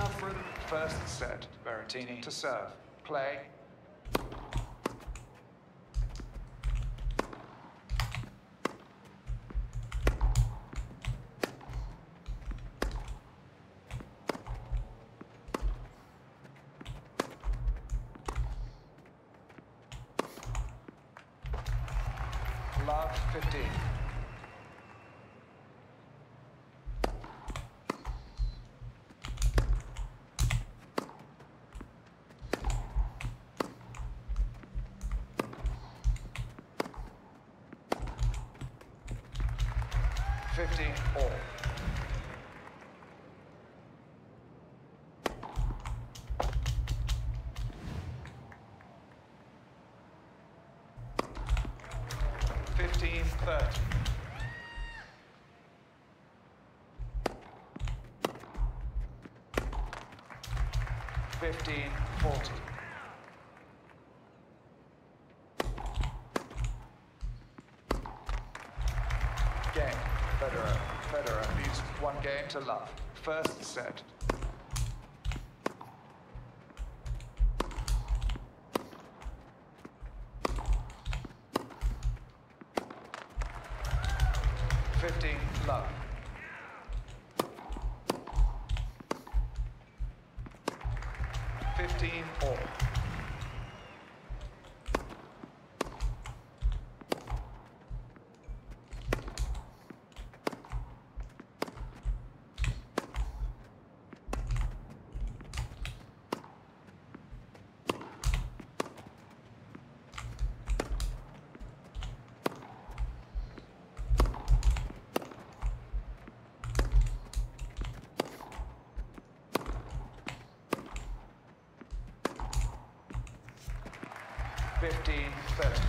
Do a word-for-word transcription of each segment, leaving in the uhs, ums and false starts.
Now for the first set, Berrettini to serve. Play. Love, fifteen. Fifteen all. Fifteen thirty. Fifteen forty. Game. Federer. Federer leads one game to love. First set. Fifteen love. Fifteen all. Fifteen thirty.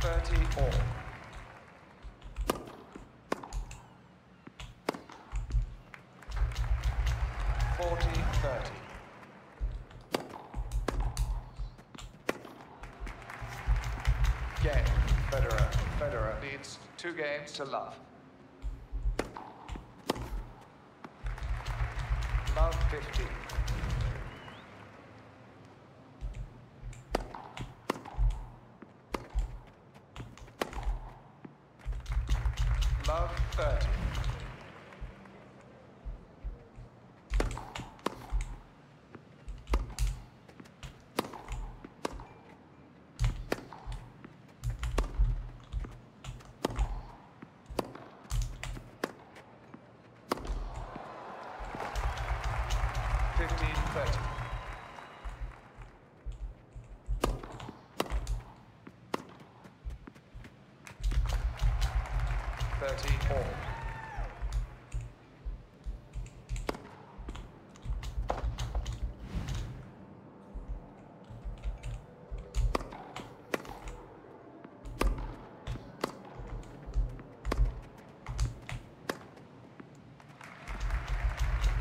Thirty all. Forty, thirty. Game. Federer. Federer leads two games to love. Love fifty. Love thirty. Fifteen thirty. Thirty all.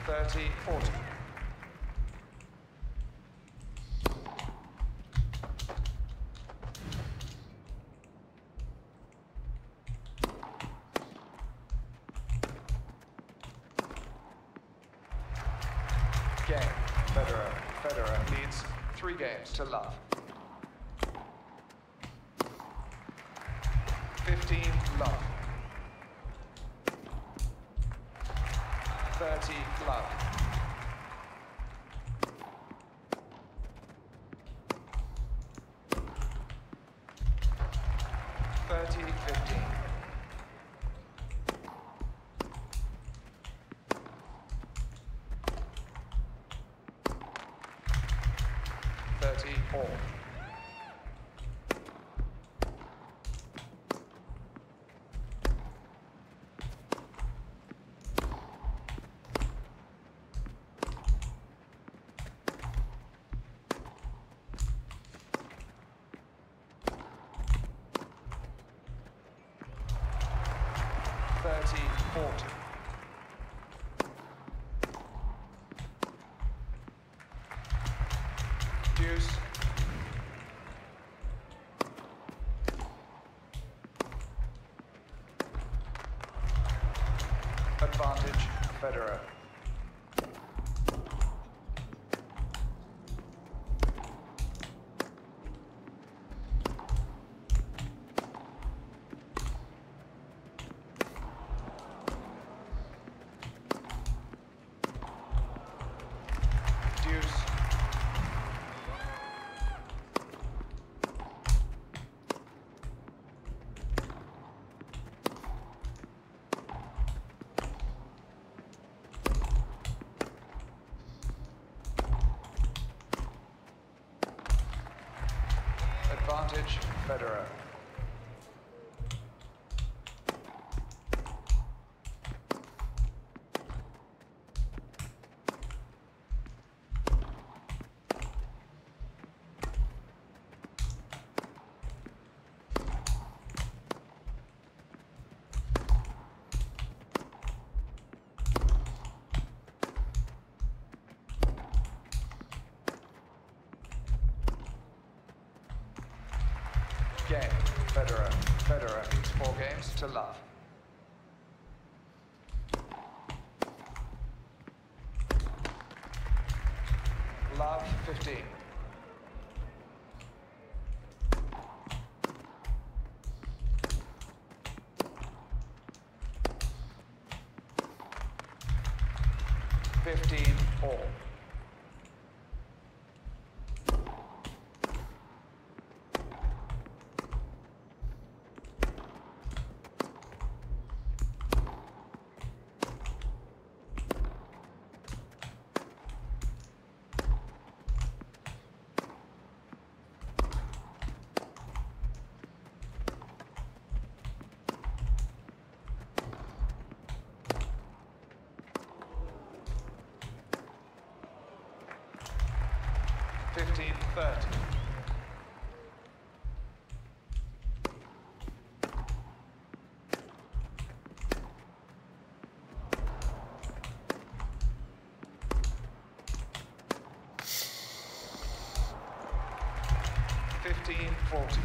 Thirty forty. Game. Federer. Federer leads three games to love. Fifteen love. Thirty love. Thirty fifteen. Thirty all. forty. Deuce. Advantage, Federer. Advantage, Federer. Game. Federer. Federer beats four games to love. Love fifteen. Fifteen all. Fifteen thirty. Fifteen forty.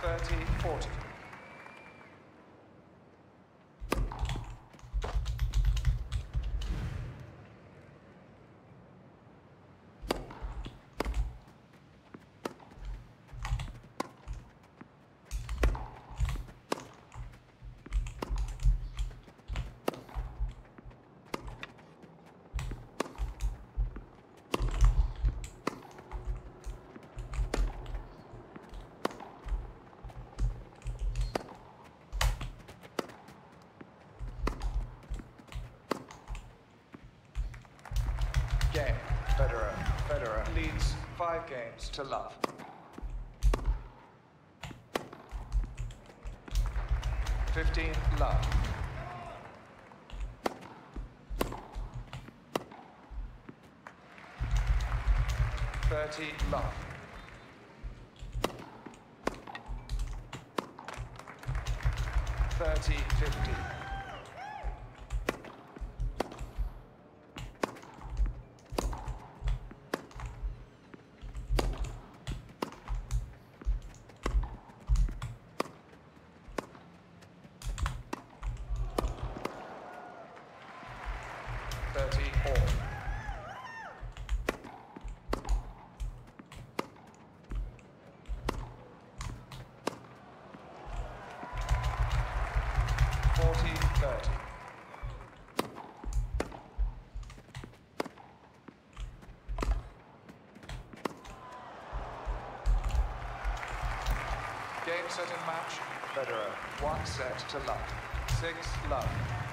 Thirty, forty. Game. Federer. Federer leads five games to love. Fifteen love. Thirty love. Thirty fifty. Thirty all. Forty Game, set, and match. Federer, one set to love. Six love.